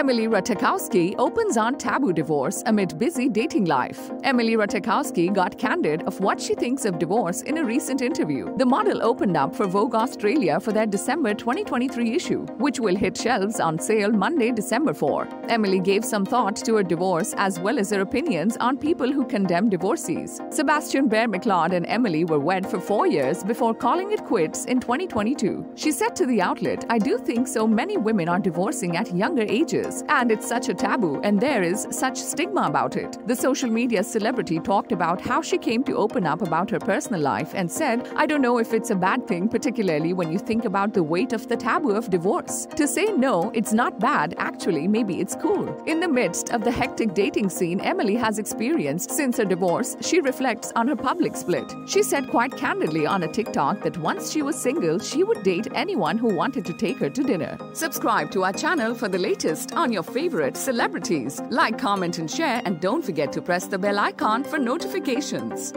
Emily Ratajkowski opens on taboo divorce amid busy dating life. Emily Ratajkowski got candid of what she thinks of divorce in a recent interview. The model opened up for Vogue Australia for their December 2023 issue, which will hit shelves on sale Monday, December 4. Emily gave some thought to her divorce as well as her opinions on people who condemn divorcees. Sebastian Bear McLeod and Emily were wed for 4 years before calling it quits in 2022. She said to the outlet, "I do think so many women are divorcing at younger ages, and it's such a taboo and there is such stigma about it." The social media celebrity talked about how she came to open up about her personal life and said, "I don't know if it's a bad thing, particularly when you think about the weight of the taboo of divorce. To say no, it's not bad, actually maybe it's cool." In the midst of the hectic dating scene Emily has experienced since her divorce, she reflects on her public split. She said quite candidly on a TikTok that once she was single, she would date anyone who wanted to take her to dinner. Subscribe to our channel for the latest on your favorite celebrities. Like, comment and share, and don't forget to press the bell icon for notifications.